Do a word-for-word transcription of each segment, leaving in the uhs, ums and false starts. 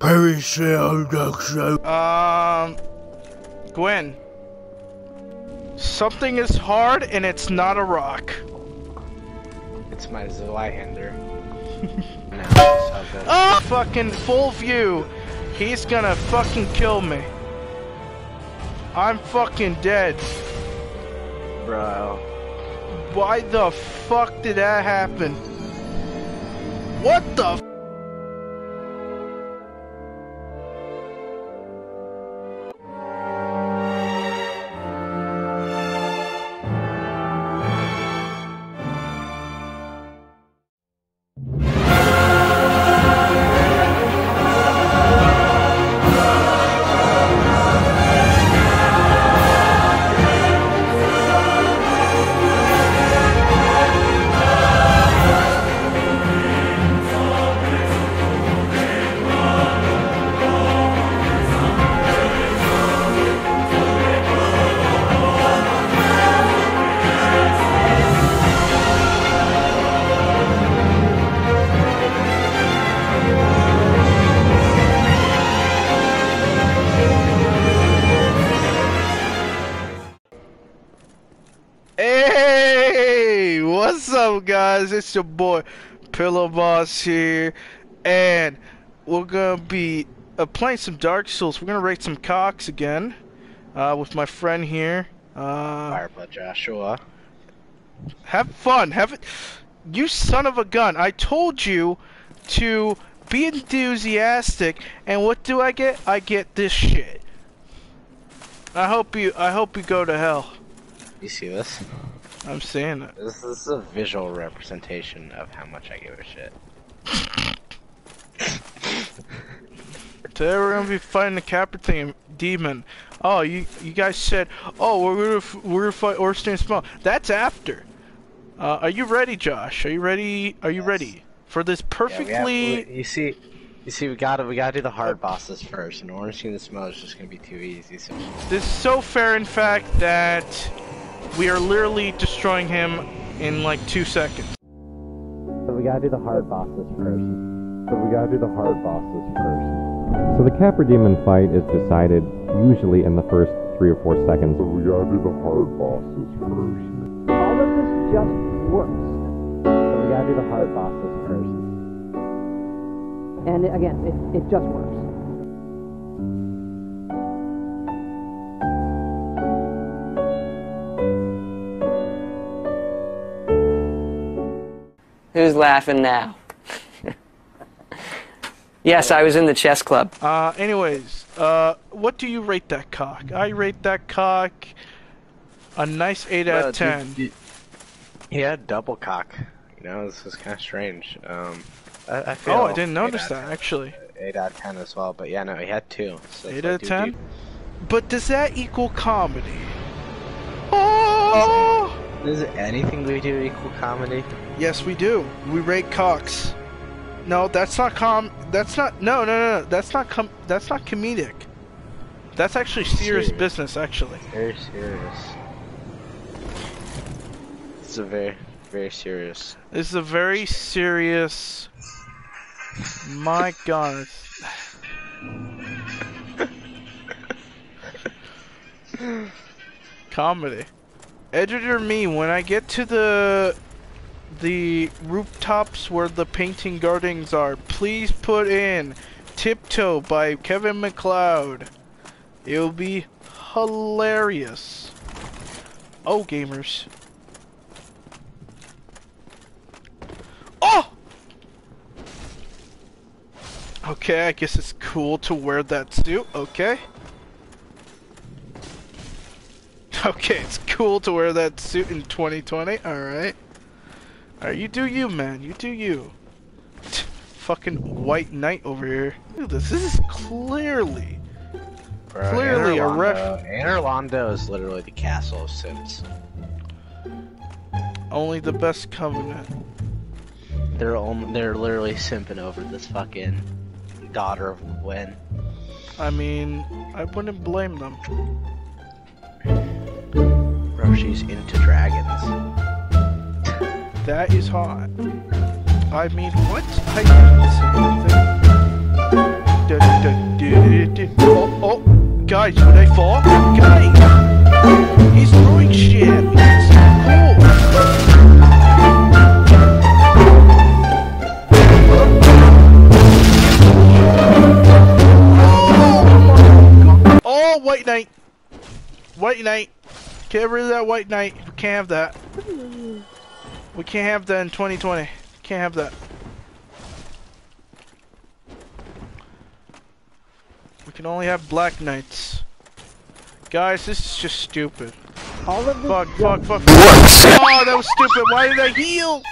Perish Dark Souls. Um, Gwen. Something is hard and it's not a rock. It's my Zweiender. No, oh, fucking full view. He's gonna fucking kill me. I'm fucking dead. Bro. Why the fuck did that happen? What the f- Guys, it's your boy Pillow Boss here, and we're gonna be uh, playing some Dark Souls. We're gonna raid some cocks again uh, with my friend here, uh, Fireball Joshua. Have fun, have it, you son of a gun! I told you to be enthusiastic, and what do I get? I get this shit. I hope you, I hope you go to hell. You see this? I'm saying it. This is a visual representation of how much I give a shit. Today we're gonna be fighting the Capra Demon. Oh, you you guys said, oh, we're gonna we're gonna fight Ornstein Smell. That's after. Uh, are you ready, Josh? Are you ready? Are you yes. ready for this perfectly? Yeah, we have, we, you see, you see, we gotta we gotta do the hard bosses first, and Ornstein Smell is just gonna be too easy. So. This is so fair, in fact, that. We are literally destroying him in like two seconds. So we gotta do the hard bosses first. So we gotta do the hard bosses first. So the Capra Demon fight is decided usually in the first three or four seconds. So we gotta do the hard bosses first. All of this just works. So we gotta do the hard bosses first. And again, it, it just works. Who's laughing now? Yes, I was in the chess club. Uh, anyways, uh, what do you rate that cock? I rate that cock a nice eight out of ten. He, he had double cock. You know, this is kind of strange. Um, I, I feel oh, I didn't notice that, actually. eight out of ten as well, but yeah, no, he had two. So eight out of ten? But does that equal comedy? Oh! Does anything we do equal comedy? Yes, we do. We rate cocks. No, that's not com. That's not. No, no, no. That's not com. That's not comedic. That's actually serious, serious. business. Actually. Very serious. It's a very, very serious. This is a very serious. My God. Comedy. Editor me, when I get to the the rooftops where the painting gardens are, please put in Tiptoe by Kevin MacLeod. It'll be hilarious. Oh, gamers. Oh! Okay, I guess it's cool to wear that suit, okay. Okay, it's cool to wear that suit in twenty twenty, alright. Alright, you do you, man, you do you. Tch, fucking white knight over here. Look at this, this is clearly, Bro, clearly Anor Londo, a ref- Anor Londo is literally the castle of sins. Only the best covenant. They're, only, they're literally simping over this fucking daughter of Gwen. I mean, I wouldn't blame them. Bro, she's into dragons. That is hot. I mean, what? I didn't see anything. Oh, oh, guys, would I fall? Guys! He's throwing shit at me. It's so cool. Oh, oh, White Knight! White Knight! Get rid of that White Knight. We can't have that. We can't have that in twenty twenty. Can't have that. We can only have Black Knights. Guys, this is just stupid. All of fuck, fuck, fuck, fuck. Oh, that was stupid. Why did I heal?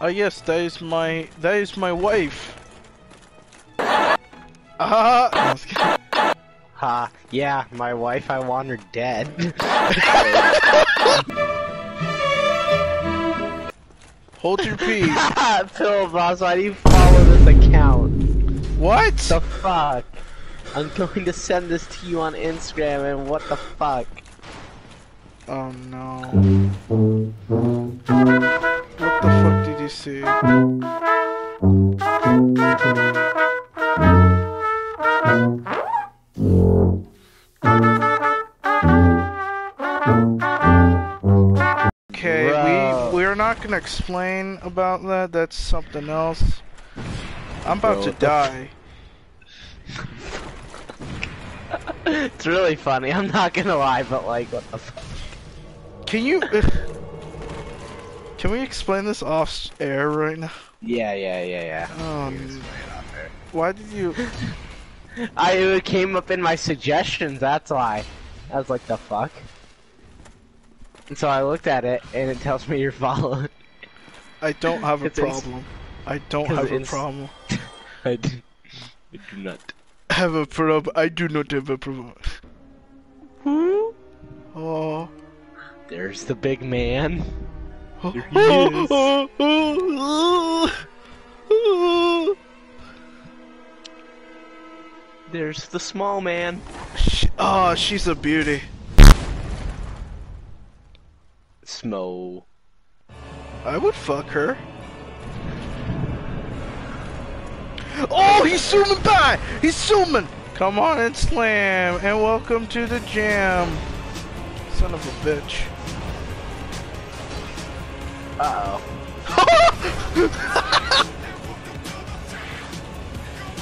Oh yes, that is my that is my wife. Ah. Uh, ha. Uh, yeah, my wife. I want her dead. Hold your peace. Pillowboss, why do you follow this account? What the fuck? I'm going to send this to you on Instagram and what the fuck? Oh no. What the fuck did you see? Okay, Bro. we we're not gonna explain about that. That's something else. I'm about Bro, to die. It's really funny. I'm not gonna lie, but like, what the fuck? Can you? Can we explain this off air right now? Yeah, yeah, yeah, yeah. Um, why did you? I it came up in my suggestions. That's why. I was like, the fuck. And so I looked at it, and it tells me you're followed. I don't have a problem. I don't have a problem. I do. I do not have a problem. I do not have a problem. Hmm? Oh. There's the big man. There he is. There's the small man. She, oh, she's a beauty. Smo. I would fuck her. Oh, he's zooming by! He's zooming! Come on and slam, and welcome to the jam. Son of a bitch. Uh-oh.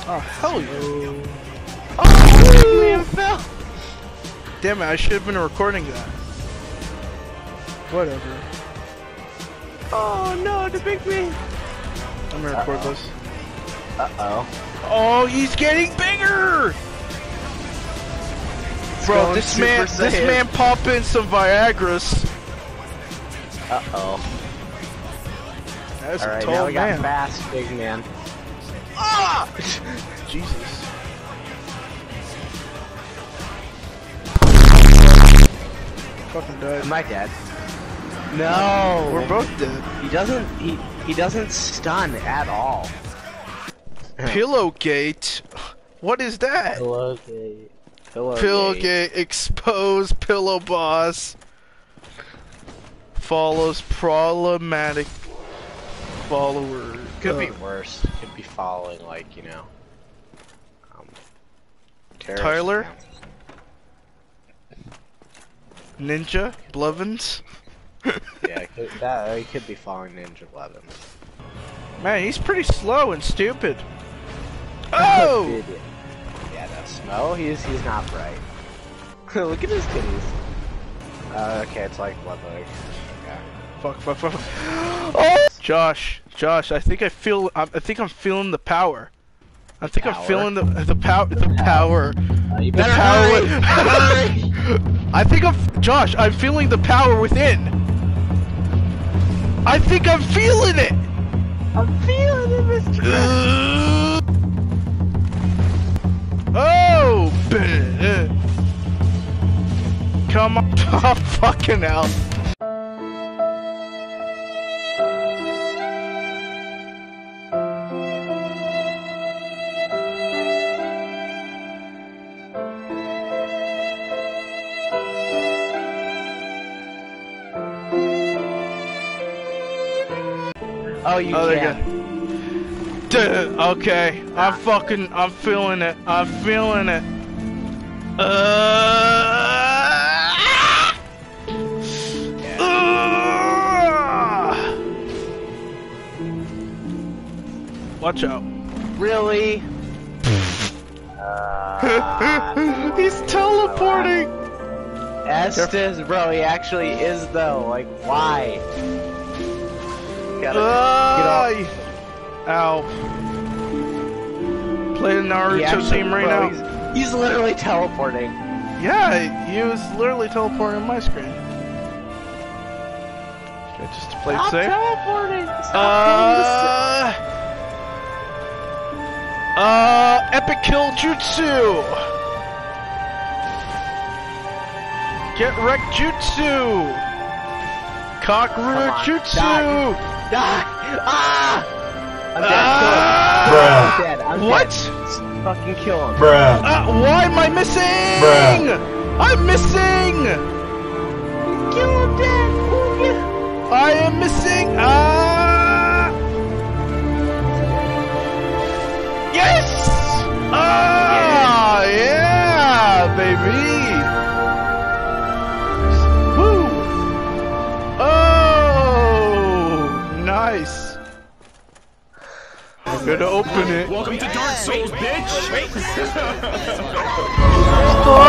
Oh, hell yeah. Oh, man, fell. Damn it, I should have been recording that. Whatever. Oh no, the big man. I'm gonna record this. Uh oh. Oh, he's getting bigger! It's Bro, this man, safe. this man pop in some Viagras. Uh oh. That's a tall man. All right, now we got fast, big man. Ah! Jesus. Fucking dead. Am I dead? No. We're both dead. He doesn't. He he doesn't stun at all. Pillowgate. What is that? Pillowgate. Pillowgate. Pillowgate. Expose Pillowboss. Follows problematic follower. Could uh, be worse. Could be following like you know. Um, Tyler. Now. Ninja Blevins. Yeah, it could, that it could be following Ninja Blevins. Man, he's pretty slow and stupid. Oh! Yeah, that's no. He's he's not bright. Look at his titties. Uh, okay, it's like one leg. Yeah. Fuck, fuck, fuck. Oh! Josh, Josh, I think I feel. I, I think I'm feeling the power. I think power. I'm feeling the the power. The power. Uh, you better the power. Hurry. I think I'm- Josh, I'm feeling the power within! I think I'm feeling it! I'm feeling it, Mister Uh, oh! Bleh. Come on, oh, fucking hell. Oh, you oh, can. Dude, okay, I'm fucking, I'm feeling it. I'm feeling it. Uh, yeah. uh, watch out. Really? Uh, He's teleporting! Estes, bro, he actually is though. Like, why? Gotta uh, get off. Ow. Play the Naruto actually, team right bro, now. He's, he's literally teleporting. Yeah, he was literally teleporting on my screen. Should I just play it safe? Teleporting! Stop uh... Teleporting. Uh, epic kill jutsu! Get wrecked jutsu! Cockroach jutsu! Die. Die. Ah! I'm ah! dead. I'm dead. I'm what? Dead. Fucking kill him. Bruh. Uh, why am I missing? Bruh. I'm missing! Kill him dead! Ooh, yeah. I am missing! Ah! Yes! Ah, oh, yeah, baby! Woo! Oh, nice. I'm gonna open it. Welcome to Dark Souls, bitch! Wait, wait. Oh!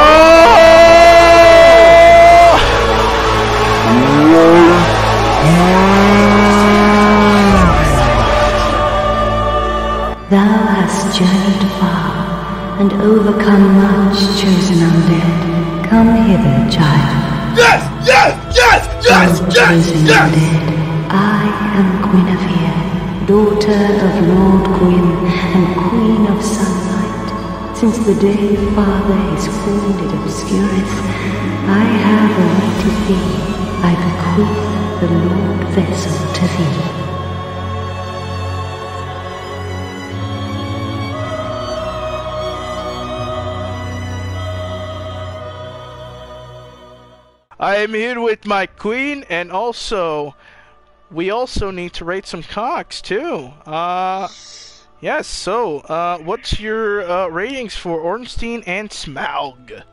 Thou hast journeyed far, and overcome much, chosen undead. Come hither, child. Yes! Yes! Yes! Yes! O yes! Yes! Undead, I am Gwynevere, daughter of Lord Gwyn, and Queen of Sunlight. Since the day Father his queen did obscureth, I have awaited thee. I bequeath the Lord Vessel to thee. I am here with my queen, and also, we also need to raid some cocks, too. Uh, yes, so, uh, what's your, uh, ratings for Ornstein and Smaug?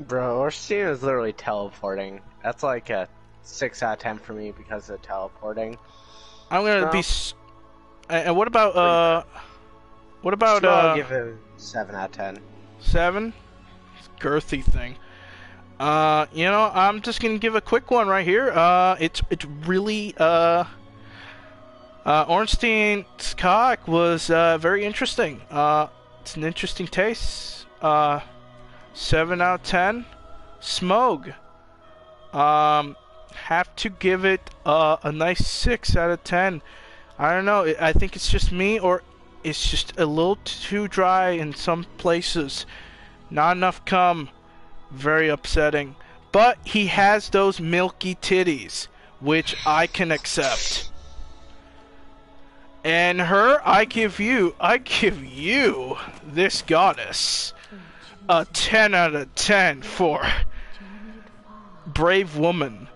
Bro, Ornstein is literally teleporting. That's like a six out of ten for me because of teleporting. I'm gonna Smaug. be... S and what about, uh... What about, Smaug, uh... I'll give him seven out of ten. seven? It's a girthy thing. Uh, you know, I'm just gonna give a quick one right here. Uh, it's it's really uh, uh, Ornstein's cock was uh, very interesting. Uh, it's an interesting taste. Uh, seven out of ten. Smaug. Um, have to give it uh, a nice six out of ten. I don't know. I think it's just me, or it's just a little too dry in some places. Not enough cum. Very upsetting, but he has those milky titties, which I can accept. And her, I give you, I give you, this goddess, a ten out of ten for brave woman.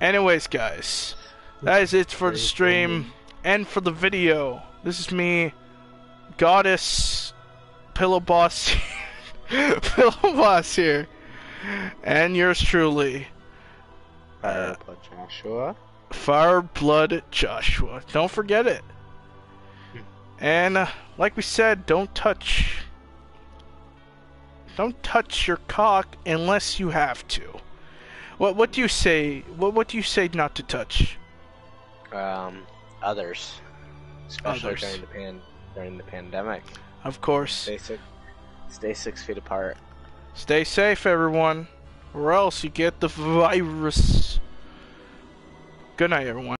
Anyways, guys, that is it for the stream and for the video. This is me, goddess, Pillow Boss. Pillowboss here, and yours truly, uh, Fireblood Joshua. Fireblood Joshua. Don't forget it. And uh, like we said, don't touch, don't touch your cock unless you have to. What What do you say? What What do you say not to touch? Um, others, especially others. during the pan during the pandemic. Of course. Basic. Stay six feet apart. Stay safe, everyone, or else you get the virus. Good night, everyone.